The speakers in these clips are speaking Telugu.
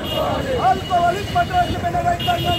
الكوليك مدرسة من الرجال من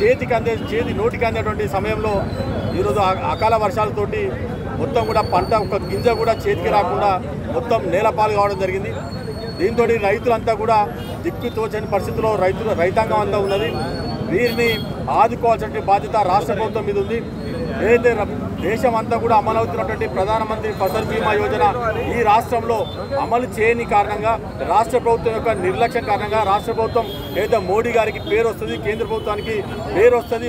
చేతి నోటికి అందేటువంటి సమయంలో ఈరోజు అకాల వర్షాలతోటి మొత్తం కూడా పంట ఒక గింజ కూడా చేతికి రాకుండా మొత్తం నేలపాలు కావడం జరిగింది. దీంతో రైతులంతా కూడా దిక్కు తోచని పరిస్థితిలో రైతాంగం అంతా ఉన్నది. వీరిని ఆదుకోవాల్సిన బాధ్యత రాష్ట్ర ప్రభుత్వం మీద ఉంది. ఏదైతే దేశం అంతా కూడా అమలు అవుతున్నటువంటి ప్రధానమంత్రి ఫసల్ బీమా యోజన ఈ రాష్ట్రంలో అమలు చేయని కారణంగా రాష్ట్ర ప్రభుత్వం యొక్క నిర్లక్ష్యం కారణంగా రాష్ట్ర ప్రభుత్వం ఏదైతే మోడీ గారికి పేరు వస్తుంది, కేంద్ర ప్రభుత్వానికి పేరు వస్తుంది,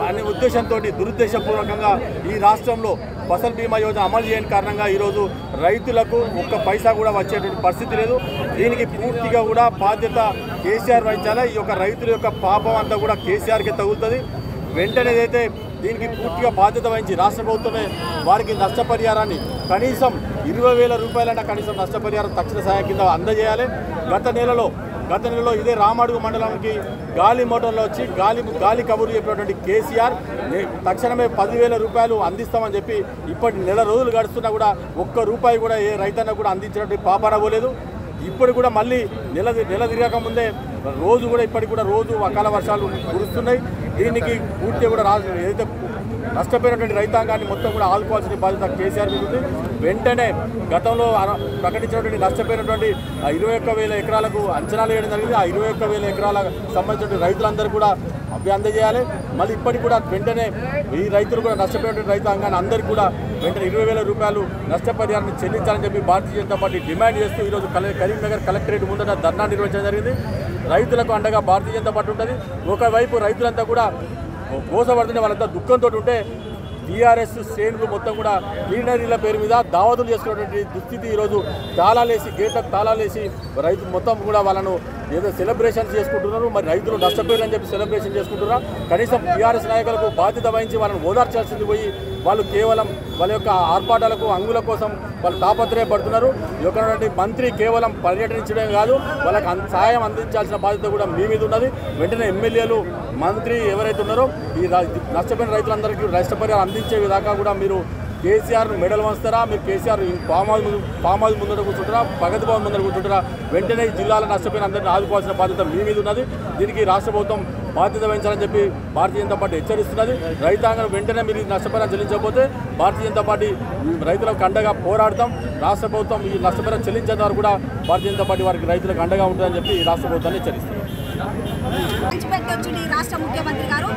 వారి ఉద్దేశంతో దురుద్దేశపూర్వకంగా ఈ రాష్ట్రంలో ఫసల్ బీమా యోజన అమలు చేయని కారణంగా ఈరోజు రైతులకు ఒక్క పైసా కూడా వచ్చేటువంటి పరిస్థితి లేదు. దీనికి పూర్తిగా కూడా బాధ్యత కేసీఆర్ వహించాలా. ఈ యొక్క రైతుల యొక్క పాపం అంతా కూడా కేసీఆర్కి తగులుతుంది. వెంటనే అయితే దీనికి పూర్తిగా బాధ్యత వహించి రాష్ట్ర ప్రభుత్వమే వారికి నష్టపరిహారాన్ని కనీసం 20,000 రూపాయలైనా కనీసం నష్టపరిహారం తక్షణ సహాయం కింద అందజేయాలి. గత నెలలో ఇదే రామడుగు మండలానికి గాలి మోటార్లో వచ్చి గాలి కబుర్లు చెప్పినటువంటి కేసీఆర్ తక్షణమే 10,000 రూపాయలు అందిస్తామని చెప్పి ఇప్పటి నెల రోజులు గడుస్తున్నా కూడా ఒక్క రూపాయి కూడా ఏ రైతన్నా కూడా అందించినటువంటి పాపనవ్వలేదు. ఇప్పుడు కూడా మళ్ళీ నెల తిరగకముందే రోజు కూడా ఇప్పటికి కూడా రోజు అకాల వర్షాలు కురుస్తున్నాయి. దీనికి పూర్తిగా కూడా ఏదైతే నష్టపోయినటువంటి రైతాంగాన్ని మొత్తం కూడా ఆదుకోవాల్సిన బాధ్యత కేసీఆర్ ఉంది. వెంటనే గతంలో ప్రకటించినటువంటి నష్టపోయినటువంటి 21,000 ఎకరాలకు అంచనాలు వేయడం జరిగింది. ఆ 21,000 ఎకరాలకు సంబంధించిన రైతులందరూ కూడా అవి అందజేయాలి. మళ్ళీ ఇప్పటికి కూడా వెంటనే ఈ రైతులు కూడా నష్టపోయినటువంటి రైతాంగాన్ని అందరికీ కూడా వెంటనే 20,000 రూపాయలు నష్టపరిహారాన్ని చెల్లించాలని చెప్పి భారతీయ జనతా పార్టీ డిమాండ్ చేస్తూ ఈరోజు కరీంనగర్ కలెక్టరేట్ ముందట ధర్నా నిర్వహించడం జరిగింది. రైతులకు అండగా భారతీయ జనతా పార్టీ ఉంటుంది. ఒకవైపు రైతులంతా కూడా మోసపడుతుంటే వాళ్ళంతా దుఃఖంతో ఉంటే టీఆర్ఎస్ శ్రేణులు మొత్తం కూడా నీళ్ళ పేరు మీద దావతులు చేసుకున్నటువంటి దుస్థితి. ఈరోజు గేట్లకు తాళాలేసి రైతు మొత్తం కూడా వాళ్ళను ఏదో సెలబ్రేషన్స్ చేసుకుంటున్నారు. మరి రైతులు నష్టపోయారని చెప్పి సెలబ్రేషన్ చేసుకుంటున్నారు. కనీసం టీఆర్ఎస్ నాయకులకు బాధ్యత వహించి వాళ్ళని ఓదార్చాల్సింది పోయి వాళ్ళు కేవలం వాళ్ళ యొక్క ఆర్పాటాలకు అంగుల కోసం వాళ్ళు తాపత్రయపడుతున్నారు. ఇటువంటి మంత్రి కేవలం పర్యటించడం కాదు, వాళ్ళకి సాయం అందించాల్సిన బాధ్యత కూడా మీ మీద ఉన్నది. వెంటనే ఎమ్మెల్యేలు మంత్రి ఎవరైతే ఉన్నారో ఈ నష్టపోయిన రైతులందరికీ నష్టపరిహారం అందించే విధంగా కూడా మీరు కేసీఆర్ మెడల్ వంచుతారా మీరు కేసీఆర్ పామాయిల్ ముందర కూర్చుంటారా ప్రగతి భవన్ ముందర కూర్చుంటారా వెంటనే జిల్లాల నష్టపోయిన అందరినీ ఆదుకోవాల్సిన బాధ్యత మీ మీద ఉన్నది దీనికి రాష్ట్ర ప్రభుత్వం బాధ్యత వహించాలని చెప్పి భారతీయ జనతా పార్టీ హెచ్చరిస్తున్నది రైతాంగం వెంటనే మీరు నష్టపరిహారం చెల్లించకపోతే భారతీయ జనతా పార్టీ రైతులకు అండగా పోరాడతాం రాష్ట్ర ప్రభుత్వం ఈ నష్టపరిహారం చెల్లించేంత వరకు కూడా భారతీయ జనతా పార్టీ వారికి రైతులకు అండగా ఉంటుందని చెప్పి రాష్ట్ర ప్రభుత్వాన్ని హెచ్చరిస్తున్నారు రాష్ట్ర ముఖ్యమంత్రి గారు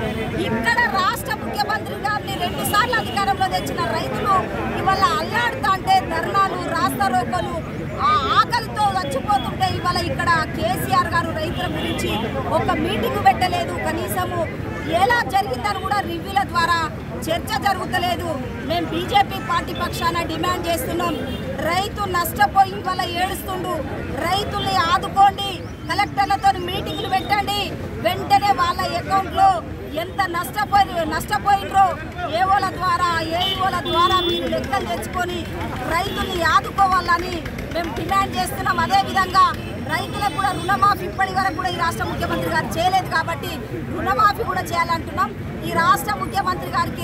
ఇక్కడ రాష్ట్ర ముఖ్యమంత్రి గారిని 2 సార్లు అధికారంలో తెచ్చిన రైతులు ఇవాళ అల్లాడుతుంటే ధర్నాలు రాస్తారోకలు ఆకలితో చచ్చిపోతుంటే ఇవాళ ఇక్కడ కేసీఆర్ గారు రైతుల గురించి ఒక మీటింగ్ పెట్టలేదు కనీసము ఎలా జరిగిందని కూడా రివ్యూల ద్వారా చర్చ జరుగుతలేదు మేము బీజేపీ పార్టీ పక్షాన డిమాండ్ చేస్తున్నాం రైతు నష్టపోయి ఇవాళ ఏడుస్తుండు రైతుల్ని ఆదుకోండి కలెక్టర్లతో మీటింగ్లు పెట్టండి వెంటనే వాళ్ళ అకౌంట్లో ఎంత నష్టపోయినరో ఏఓల ద్వారా ఏఈఓల ద్వారా మీరు లెక్కలు తెచ్చుకొని రైతుల్ని ఆదుకోవాలని మేము డిమాండ్ చేస్తున్నాం అదేవిధంగా రైతులకు కూడా రుణమాఫీ ఇప్పటి వరకు కూడా ఈ రాష్ట్ర ముఖ్యమంత్రి గారు చేయలేదు కాబట్టి రుణమాఫీ కూడా చేయాలంటున్నాం ఈ రాష్ట్ర ముఖ్యమంత్రి గారికి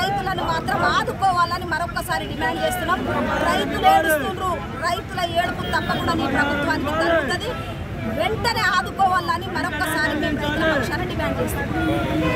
రైతులను మాత్రం ఆదుకోవాలని మరొకసారి డిమాండ్ చేస్తున్నాం రైతులు ఏడుస్తుండ్రు రైతుల ఏడుపు తప్పకుండా ఈ ప్రభుత్వానికి తగ్గుతుంది వెంటనే ఆదుకోవాలని మరొకసారి మేము రైతుల పక్షాన డిమాండ్ చేస్తున్నాం.